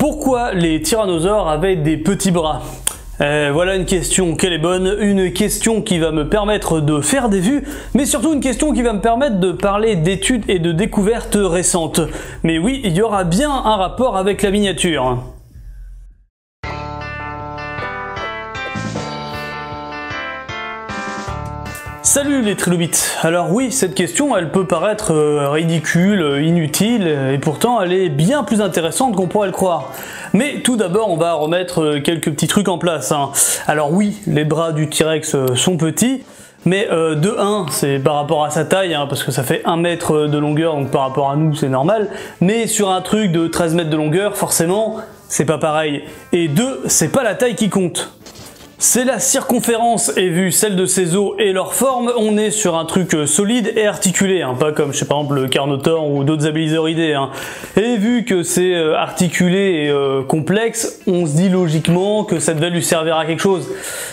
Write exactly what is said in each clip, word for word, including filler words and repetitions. Pourquoi les tyrannosaures avaient des petits bras ? Euh, voilà une question qu'elle est bonne, une question qui va me permettre de faire des vues, mais surtout une question qui va me permettre de parler d'études et de découvertes récentes. Mais oui, il y aura bien un rapport avec la miniature. Salut les trilobites. Alors oui, cette question elle peut paraître ridicule, inutile, et pourtant elle est bien plus intéressante qu'on pourrait le croire. Mais tout d'abord on va remettre quelques petits trucs en place, hein. Alors oui, les bras du T-Rex sont petits, mais euh, de un, c'est par rapport à sa taille, hein, parce que ça fait un mètre de longueur, donc par rapport à nous c'est normal, mais sur un truc de treize mètres de longueur, forcément, c'est pas pareil. Et deux, c'est pas la taille qui compte. C'est la circonférence, et vu celle de ses os et leur forme, on est sur un truc solide et articulé, hein, pas comme, je sais, par exemple, le Carnotaur ou d'autres Abelisauridae, hein. Et vu que c'est articulé et euh, complexe, on se dit logiquement que ça devait lui servir à quelque chose.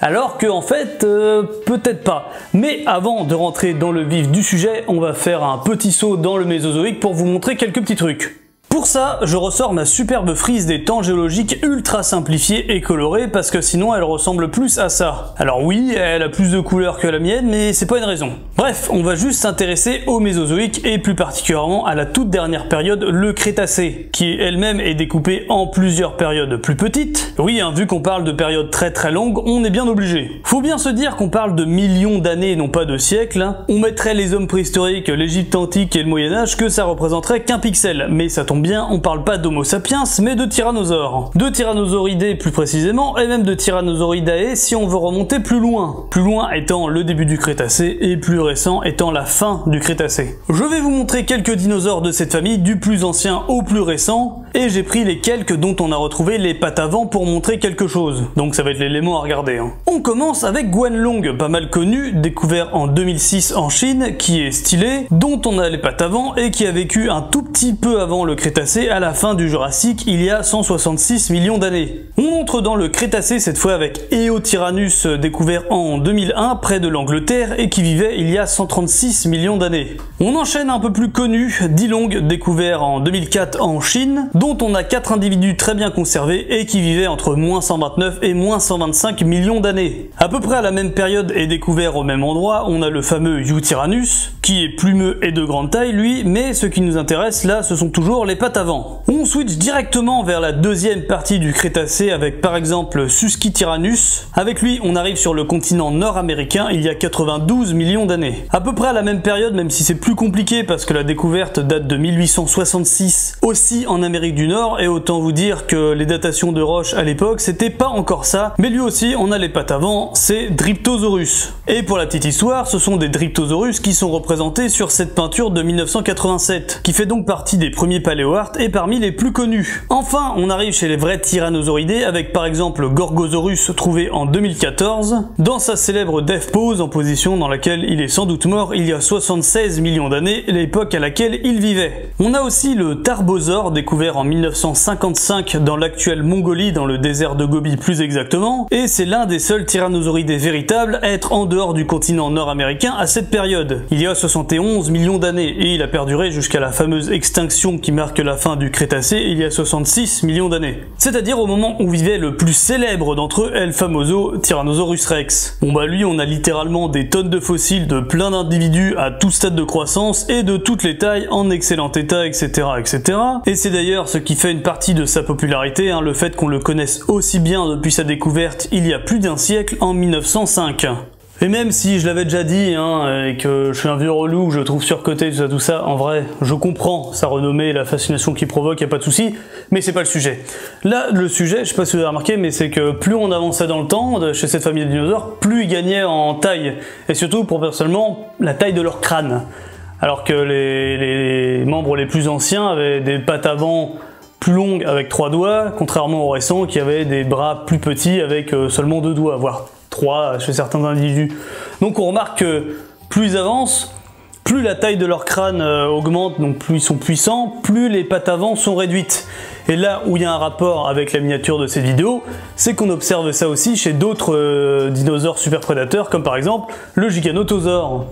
Alors que, en fait, euh, peut-être pas. Mais avant de rentrer dans le vif du sujet, on va faire un petit saut dans le Mésozoïque pour vous montrer quelques petits trucs. Pour ça, je ressors ma superbe frise des temps géologiques ultra simplifiée et colorée parce que sinon elle ressemble plus à ça. Alors oui, elle a plus de couleurs que la mienne, mais c'est pas une raison. Bref, on va juste s'intéresser au Mésozoïque et plus particulièrement à la toute dernière période, le Crétacé, qui elle-même est découpée en plusieurs périodes plus petites. Oui, hein, vu qu'on parle de périodes très très longues, on est bien obligé. Faut bien se dire qu'on parle de millions d'années, non pas de siècles, hein. On mettrait les hommes préhistoriques, l'Égypte antique et le Moyen-Âge que ça représenterait qu'un pixel, mais ça tombe bien. Bien, on parle pas d'Homo sapiens, mais de tyrannosaures. De tyrannosauridae plus précisément, et même de tyrannosauridae si on veut remonter plus loin. Plus loin étant le début du Crétacé, et plus récent étant la fin du Crétacé. Je vais vous montrer quelques dinosaures de cette famille, du plus ancien au plus récent, et j'ai pris les quelques dont on a retrouvé les pattes avant pour montrer quelque chose. Donc ça va être l'élément à regarder, hein. On commence avec Guanlong, pas mal connu, découvert en deux mille six en Chine, qui est stylé, dont on a les pattes avant, et qui a vécu un tout petit peu avant le Crétacé, à la fin du Jurassique il y a cent soixante-six millions d'années. On entre dans le Crétacé cette fois avec Eotyrannus découvert en deux mille un près de l'Angleterre et qui vivait il y a cent trente-six millions d'années. On enchaîne un peu plus connu, Dilong découvert en deux mille quatre en Chine dont on a quatre individus très bien conservés et qui vivaient entre moins cent vingt-neuf et moins cent vingt-cinq millions d'années. À peu près à la même période et découvert au même endroit, on a le fameux U-Tyrannus qui est plumeux et de grande taille lui, mais ce qui nous intéresse là ce sont toujours les pattes avant. On switch directement vers la deuxième partie du Crétacé avec par exemple Suski tyrannus. Avec lui on arrive sur le continent nord-américain il y a quatre-vingt-douze millions d'années. À peu près à la même période même si c'est plus compliqué parce que la découverte date de mille huit cent soixante-six aussi en Amérique du Nord et autant vous dire que les datations de roches à l'époque c'était pas encore ça, mais lui aussi on a les pattes avant, c'est Dryptosaurus. Et pour la petite histoire ce sont des Dryptosaurus qui sont représentés sur cette peinture de mille neuf cent quatre-vingt-sept qui fait donc partie des premiers paléo et parmi les plus connus. Enfin, on arrive chez les vrais tyrannosauridés avec par exemple Gorgosaurus trouvé en deux mille quatorze dans sa célèbre death pose en position dans laquelle il est sans doute mort il y a soixante-seize millions d'années, l'époque à laquelle il vivait. On a aussi le Tarbosaure découvert en mille neuf cent cinquante-cinq dans l'actuelle Mongolie dans le désert de Gobi plus exactement et c'est l'un des seuls tyrannosauridés véritables à être en dehors du continent nord-américain à cette période. Il y a soixante et onze millions d'années et il a perduré jusqu'à la fameuse extinction qui marque la la fin du Crétacé il y a soixante-six millions d'années. C'est-à-dire au moment où vivait le plus célèbre d'entre eux, El Famoso Tyrannosaurus rex. Bon bah lui on a littéralement des tonnes de fossiles de plein d'individus à tout stade de croissance et de toutes les tailles en excellent état, etc, et cetera. Et c'est d'ailleurs ce qui fait une partie de sa popularité, hein, le fait qu'on le connaisse aussi bien depuis sa découverte il y a plus d'un siècle en mille neuf cent cinq. Et même si je l'avais déjà dit, hein, et que je suis un vieux relou, je trouve surcoté, tout ça, tout ça, en vrai, je comprends sa renommée, la fascination qu'il provoque, y a pas de souci, mais c'est pas le sujet. Là, le sujet, je sais pas si vous avez remarqué, mais c'est que plus on avançait dans le temps, chez cette famille de dinosaures, plus ils gagnaient en taille, et surtout, proportionnellement, la taille de leur crâne. Alors que les, les membres les plus anciens avaient des pattes avant plus longues avec trois doigts, contrairement aux récents qui avaient des bras plus petits avec seulement deux doigts, voire trois chez certains individus. Donc on remarque que plus ils avancent, plus la taille de leur crâne augmente, donc plus ils sont puissants, plus les pattes avant sont réduites. Et là où il y a un rapport avec la miniature de cette vidéo, c'est qu'on observe ça aussi chez d'autres euh, dinosaures superprédateurs, comme par exemple le Giganotosaure.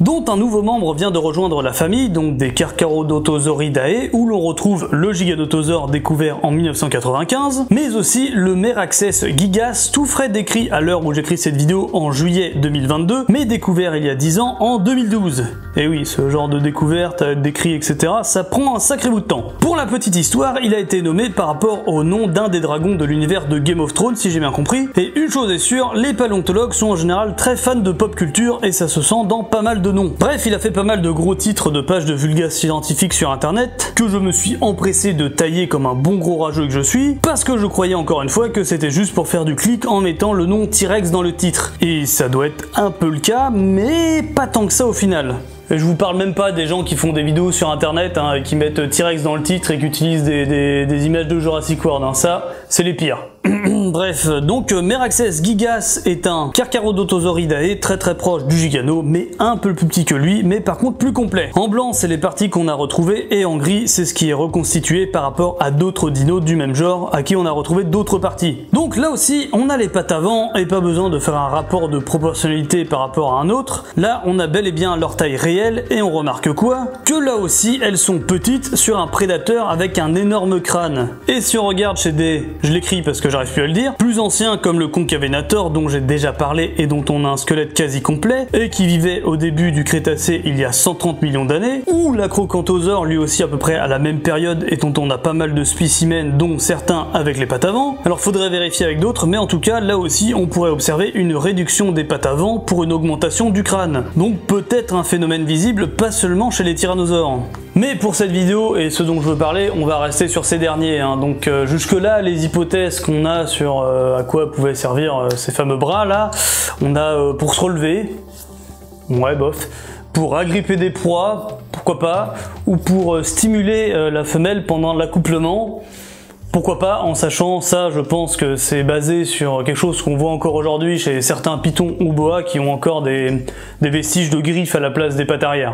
dont un nouveau membre vient de rejoindre la famille, donc des Carcharodontosauridae, où l'on retrouve le giganotosaure découvert en mille neuf cent quatre-vingt-quinze, mais aussi le Meraxes gigas, tout frais décrit à l'heure où j'écris cette vidéo en juillet deux mille vingt-deux, mais découvert il y a dix ans en deux mille douze. Et oui, ce genre de découverte, décrit, et cetera, ça prend un sacré bout de temps. Pour la petite histoire, il a été nommé par rapport au nom d'un des dragons de l'univers de Game of Thrones, si j'ai bien compris, et une chose est sûre, les paléontologues sont en général très fans de pop culture, et ça se sent dans pas mal de noms. Bref, il a fait pas mal de gros titres de pages de vulgaires scientifiques sur internet, que je me suis empressé de tailler comme un bon gros rageux que je suis, parce que je croyais encore une fois que c'était juste pour faire du clic en mettant le nom T-Rex dans le titre. Et ça doit être un peu le cas, mais pas tant que ça au final. Et je vous parle même pas des gens qui font des vidéos sur internet, hein, qui mettent T-Rex dans le titre et qui utilisent des, des, des images de Jurassic World, hein. Ça, c'est les pires. Bref, donc Meraxes gigas est un Carcharodontosauridae très très proche du Gigano, mais un peu plus petit que lui, mais par contre plus complet. En blanc, c'est les parties qu'on a retrouvées, et en gris, c'est ce qui est reconstitué par rapport à d'autres dinos du même genre, à qui on a retrouvé d'autres parties. Donc là aussi, on a les pattes avant, et pas besoin de faire un rapport de proportionnalité par rapport à un autre. Là, on a bel et bien leur taille réelle, et on remarque quoi? Que là aussi, elles sont petites sur un prédateur avec un énorme crâne. Et si on regarde chez des... je l'écris parce que j'arrive plus à le dire, plus anciens comme le Concavenator dont j'ai déjà parlé et dont on a un squelette quasi complet et qui vivait au début du Crétacé il y a cent trente millions d'années, ou l'acrocanthosaure lui aussi à peu près à la même période et dont on a pas mal de spécimens dont certains avec les pattes avant. Alors faudrait vérifier avec d'autres, mais en tout cas là aussi on pourrait observer une réduction des pattes avant pour une augmentation du crâne, donc peut-être un phénomène visible pas seulement chez les tyrannosaures. Mais pour cette vidéo et ce dont je veux parler, on va rester sur ces derniers, hein. Donc euh, jusque là les hypothèses qu'on a sur euh, à quoi pouvaient servir euh, ces fameux bras là, on a euh, pour se relever, ouais bof, pour agripper des proies, pourquoi pas, ou pour euh, stimuler euh, la femelle pendant l'accouplement. Pourquoi pas, en sachant ça, je pense que c'est basé sur quelque chose qu'on voit encore aujourd'hui chez certains pitons ou boas qui ont encore des, des vestiges de griffes à la place des pattes arrière.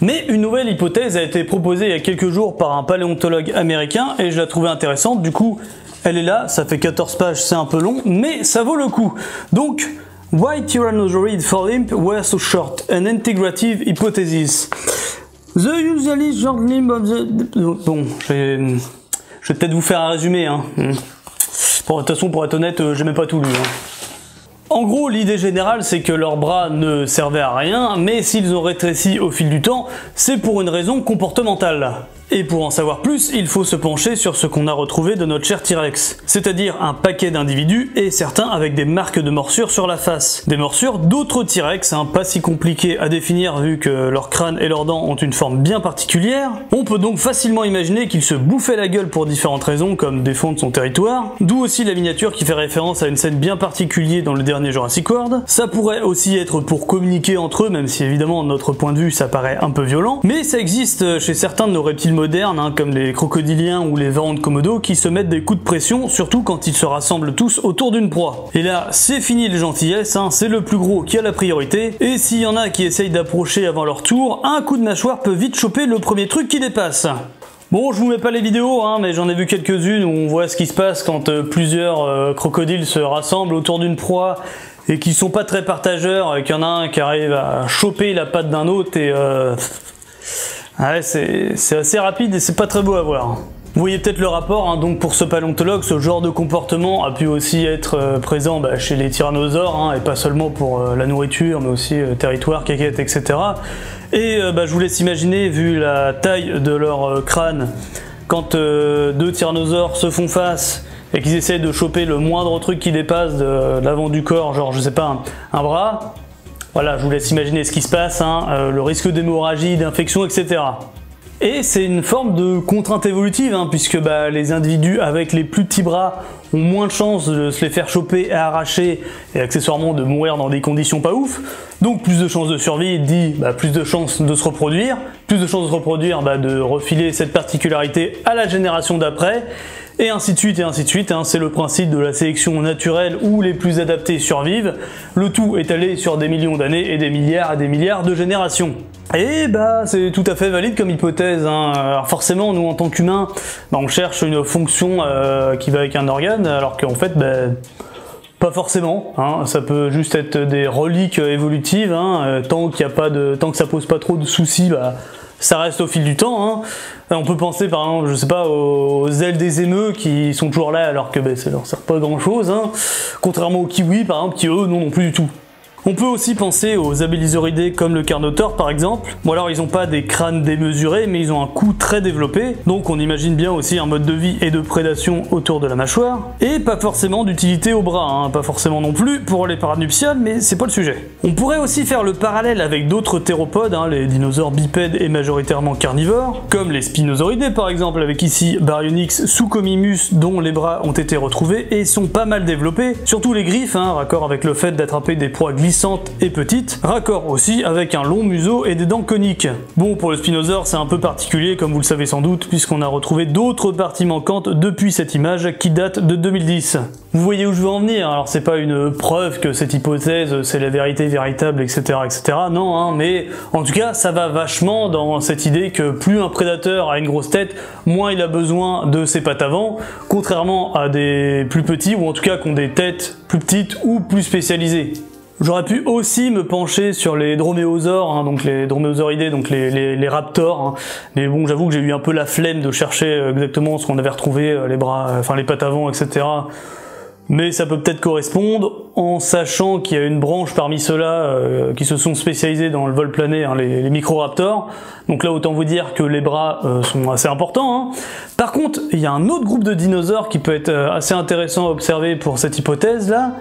Mais une nouvelle hypothèse a été proposée il y a quelques jours par un paléontologue américain et je la trouvais intéressante, du coup elle est là, ça fait quatorze pages, c'est un peu long, mais ça vaut le coup. Donc, why Tyrannosaurids for limb were so short? An integrative hypothesis. The usually short limb of the... Bon, je vais, je vais peut-être vous faire un résumé, hein. Bon, de toute façon, pour être honnête, j'ai même pas tout lu, hein. En gros, l'idée générale, c'est que leurs bras ne servaient à rien, mais s'ils ont rétréci au fil du temps, c'est pour une raison comportementale. Et pour en savoir plus, il faut se pencher sur ce qu'on a retrouvé de notre cher T-Rex, c'est-à-dire un paquet d'individus et certains avec des marques de morsures sur la face. Des morsures d'autres T-Rex, hein, pas si compliquées à définir vu que leur crâne et leurs dents ont une forme bien particulière. On peut donc facilement imaginer qu'ils se bouffaient la gueule pour différentes raisons comme défendre son territoire, d'où aussi la miniature qui fait référence à une scène bien particulière dans le dernier Jurassic World. Ça pourrait aussi être pour communiquer entre eux, même si évidemment notre point de vue ça paraît un peu violent, mais ça existe chez certains de nos reptiles modernes, hein, comme les crocodiliens ou les varans de Komodo, qui se mettent des coups de pression, surtout quand ils se rassemblent tous autour d'une proie. Et là, c'est fini les gentillesses, hein, c'est le plus gros qui a la priorité, et s'il y en a qui essayent d'approcher avant leur tour, un coup de mâchoire peut vite choper le premier truc qui dépasse. Bon, je vous mets pas les vidéos, hein, mais j'en ai vu quelques-unes où on voit ce qui se passe quand euh, plusieurs euh, crocodiles se rassemblent autour d'une proie et qui sont pas très partageurs, et qu'il y en a un qui arrive à choper la patte d'un autre et... Euh... Ouais, c'est assez rapide et c'est pas très beau à voir. Vous voyez peut-être le rapport, hein, donc pour ce paléontologue, ce genre de comportement a pu aussi être euh, présent bah, chez les tyrannosaures, hein, et pas seulement pour euh, la nourriture, mais aussi euh, territoire, caquette, et cetera. Et euh, bah, je vous laisse imaginer, vu la taille de leur euh, crâne, quand euh, deux tyrannosaures se font face et qu'ils essayent de choper le moindre truc qui dépasse de, de l'avant du corps, genre je sais pas, un, un bras. Voilà, je vous laisse imaginer ce qui se passe, hein, euh, le risque d'hémorragie, d'infection, et cetera. Et c'est une forme de contrainte évolutive, hein, puisque bah, les individus avec les plus petits bras ont moins de chances de se les faire choper et arracher, et accessoirement de mourir dans des conditions pas ouf. Donc plus de chances de survie dit bah, plus de chances de se reproduire, plus de chances de se reproduire, bah, de refiler cette particularité à la génération d'après, et ainsi de suite, et ainsi de suite, hein. C'est le principe de la sélection naturelle où les plus adaptés survivent, le tout étalé sur des millions d'années et des milliards et des milliards de générations. Et bah c'est tout à fait valide comme hypothèse, hein. Alors forcément nous en tant qu'humains, bah, on cherche une fonction euh, qui va avec un organe, alors qu'en fait, bah, pas pas forcément, hein, ça peut juste être des reliques évolutives, hein, euh, tant qu'il y a pas de, tant que ça pose pas trop de soucis, bah, ça reste au fil du temps. Hein. On peut penser par exemple, je sais pas, aux ailes des émeux qui sont toujours là alors que ben, ça leur sert pas à grand chose, hein. Contrairement aux kiwis par exemple, qui eux n'en ont plus du tout. On peut aussi penser aux Abelisauridae comme le Carnotaur par exemple. Bon alors ils n'ont pas des crânes démesurés mais ils ont un cou très développé, donc on imagine bien aussi un mode de vie et de prédation autour de la mâchoire. Et pas forcément d'utilité aux bras, hein. Pas forcément non plus pour les paranuptiales, mais c'est pas le sujet. On pourrait aussi faire le parallèle avec d'autres théropodes, hein, les dinosaures bipèdes et majoritairement carnivores, comme les Spinosauridae par exemple, avec ici Baryonyx, Suchomimus dont les bras ont été retrouvés et sont pas mal développés, surtout les griffes, hein, raccord avec le fait d'attraper des proies glissantes et petite, raccord aussi avec un long museau et des dents coniques. Bon, pour le spinosaure c'est un peu particulier comme vous le savez sans doute, puisqu'on a retrouvé d'autres parties manquantes depuis cette image qui date de deux mille dix. Vous voyez où je veux en venir, alors c'est pas une preuve que cette hypothèse c'est la vérité véritable, etc, etc, non, hein, mais en tout cas ça va vachement dans cette idée que plus un prédateur a une grosse tête, moins il a besoin de ses pattes avant, contrairement à des plus petits, ou en tout cas qui ont des têtes plus petites ou plus spécialisées. J'aurais pu aussi me pencher sur les droméosaures, hein, donc les droméosauridés, donc les, les, les raptors, hein. Mais bon, j'avoue que j'ai eu un peu la flemme de chercher exactement ce qu'on avait retrouvé, les bras, enfin les pattes avant, et cetera. Mais ça peut peut-être correspondre, en sachant qu'il y a une branche parmi ceux-là euh, qui se sont spécialisés dans le vol plané, hein, les, les Microraptor. Donc là, autant vous dire que les bras euh, sont assez importants. Hein. Par contre, il y a un autre groupe de dinosaures qui peut être euh, assez intéressant à observer pour cette hypothèse-là.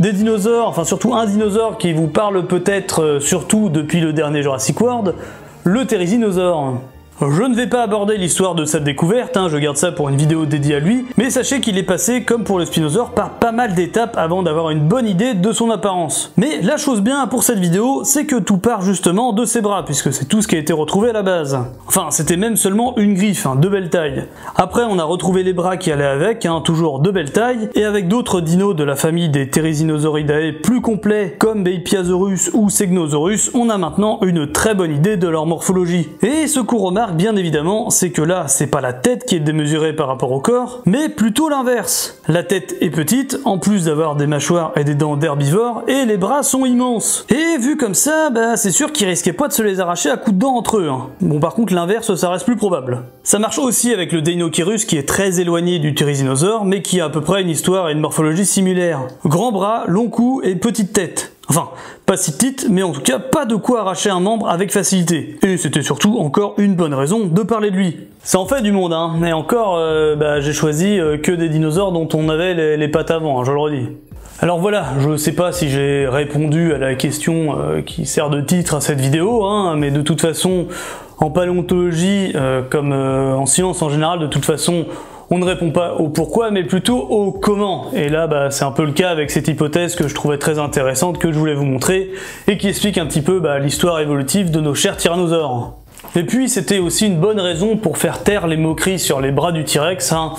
Des dinosaures, enfin surtout un dinosaure qui vous parle peut-être euh, surtout depuis le dernier Jurassic World, le Therizinosaure. Je ne vais pas aborder l'histoire de cette découverte, hein, je garde ça pour une vidéo dédiée à lui, mais sachez qu'il est passé, comme pour le spinosaure, par pas mal d'étapes avant d'avoir une bonne idée de son apparence. Mais la chose bien pour cette vidéo, c'est que tout part justement de ses bras, puisque c'est tout ce qui a été retrouvé à la base. Enfin, c'était même seulement une griffe, hein, de belle taille. Après, on a retrouvé les bras qui allaient avec, hein, toujours de belle taille, et avec d'autres dinos de la famille des Therizinosauridae plus complets, comme Beipiaosaurus ou Segnosaurus, on a maintenant une très bonne idée de leur morphologie. Et ce qu'on remarque bien évidemment, c'est que là, c'est pas la tête qui est démesurée par rapport au corps, mais plutôt l'inverse. La tête est petite, en plus d'avoir des mâchoires et des dents d'herbivore, et les bras sont immenses. Et vu comme ça, bah, c'est sûr qu'ils risquaient pas de se les arracher à coups de dents entre eux. Hein. Bon, par contre, l'inverse, ça reste plus probable. Ça marche aussi avec le Deinocheirus, qui est très éloigné du Therizinosaure, mais qui a à peu près une histoire et une morphologie similaires. Grand bras, long cou et petite tête. Enfin, pas si petite, mais en tout cas pas de quoi arracher un membre avec facilité. Et c'était surtout encore une bonne raison de parler de lui. Ça en fait du monde, hein, mais encore, euh, bah, j'ai choisi que des dinosaures dont on avait les, les pattes avant, hein, je le redis. Alors voilà, je sais pas si j'ai répondu à la question euh, qui sert de titre à cette vidéo, hein, mais de toute façon, en paléontologie, euh, comme euh, en science en général, de toute façon, on ne répond pas au pourquoi, mais plutôt au comment. Et là, bah, c'est un peu le cas avec cette hypothèse que je trouvais très intéressante, que je voulais vous montrer, et qui explique un petit peu bah, l'histoire évolutive de nos chers tyrannosaures. Et puis, c'était aussi une bonne raison pour faire taire les moqueries sur les bras du T-Rex. Hein.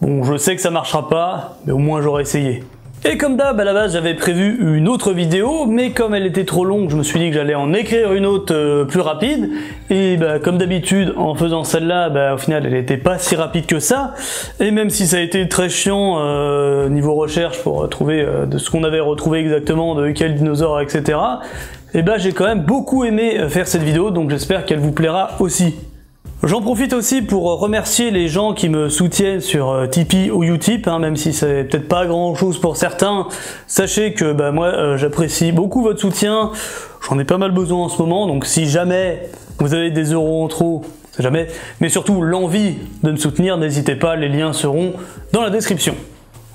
Bon, je sais que ça marchera pas, mais au moins j'aurais essayé. Et comme d'hab, à la base j'avais prévu une autre vidéo, mais comme elle était trop longue, je me suis dit que j'allais en écrire une autre euh, plus rapide, et bah, comme d'habitude, en faisant celle-là, bah, au final elle n'était pas si rapide que ça, et même si ça a été très chiant euh, niveau recherche pour trouver euh, de ce qu'on avait retrouvé exactement, de quel dinosaure, et cetera, et bah j'ai quand même beaucoup aimé faire cette vidéo, donc j'espère qu'elle vous plaira aussi. J'en profite aussi pour remercier les gens qui me soutiennent sur Tipeee ou Utip, hein, même si c'est peut-être pas grand-chose pour certains. Sachez que bah, moi, euh, j'apprécie beaucoup votre soutien. J'en ai pas mal besoin en ce moment, donc si jamais vous avez des euros en trop, c'est jamais, mais surtout l'envie de me soutenir, n'hésitez pas, les liens seront dans la description.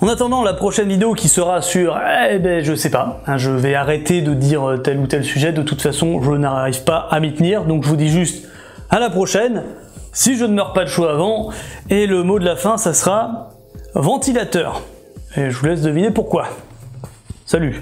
En attendant la prochaine vidéo qui sera sur, eh ben je sais pas, hein, je vais arrêter de dire tel ou tel sujet, de toute façon je n'arrive pas à m'y tenir, donc je vous dis juste à la prochaine, si je ne meurs pas de chaud avant, et le mot de la fin, ça sera ventilateur. Et je vous laisse deviner pourquoi. Salut!